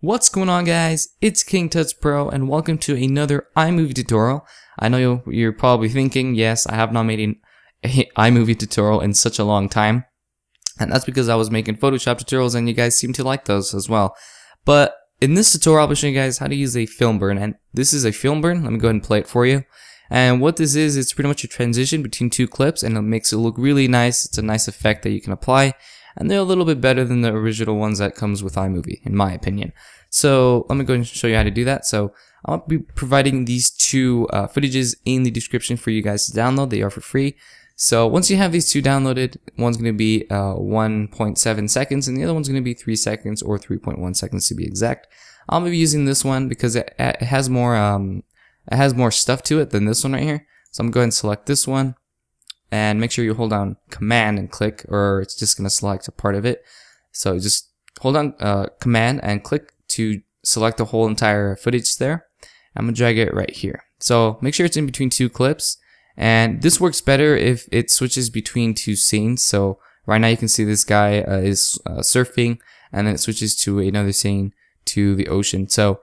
What's going on, guys? It's KingTutsPro and welcome to another iMovie tutorial. I know you're probably thinking, yes, I have not made an iMovie tutorial in such a long time. And that's because I was making Photoshop tutorials and you guys seem to like those as well. But in this tutorial, I'll be showing you guys how to use a film burn. And this is a film burn. Let me go ahead and play it for you. And what this is, it's pretty much a transition between two clips and it makes it look really nice. It's a nice effect that you can apply. And they're a little bit better than the original ones that comes with iMovie, in my opinion. So let me go and show you how to do that. So I'll be providing these two footages in the description for you guys to download. They are for free. So once you have these two downloaded, one's going to be 1.7 seconds and the other one's going to be 3 seconds or 3.1 seconds to be exact. I'm going to be using this one because it has more stuff to it than this one right here. So I'm going to go ahead and select this one. And make sure you hold down Command and click, or it's just going to select a part of it. So just hold down Command and click to select the whole entire footage there. I'm going to drag it right here. So make sure it's in between two clips. And this works better if it switches between two scenes. So right now you can see this guy is surfing, and then it switches to another scene to the ocean. So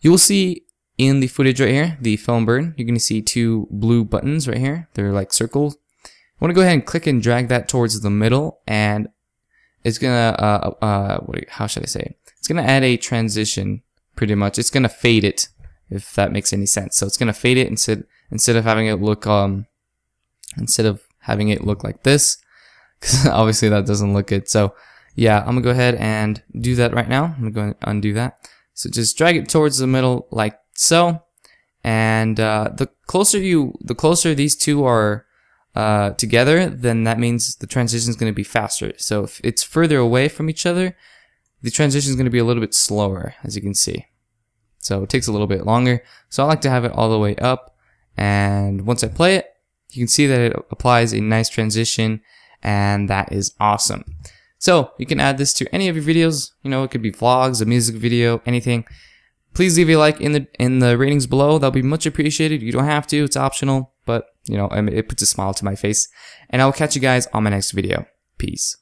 you will see in the footage right here, the film burn, you're going to see two blue buttons right here. They're like circles. I want to go ahead and click and drag that towards the middle, and it's gonna how should I say it? It's gonna add a transition, pretty much. It's gonna fade it, if that makes any sense. So it's gonna fade it instead of having it look like this, because obviously that doesn't look good. So yeah, I'm gonna go ahead and do that right now. I'm gonna go undo that. So just drag it towards the middle like so, and the closer these two are together, then that means the transition is going to be faster. So if it's further away from each other, the transition is going to be a little bit slower, as you can see. So it takes a little bit longer. So I like to have it all the way up, and once I play it, you can see that it applies a nice transition, and that is awesome. So you can add this to any of your videos. You know, it could be vlogs, a music video, anything. Please leave a like in the ratings below. That'll be much appreciated. You don't have to, it's optional, but you know, it puts a smile to my face. And I'll catch you guys on my next video. Peace.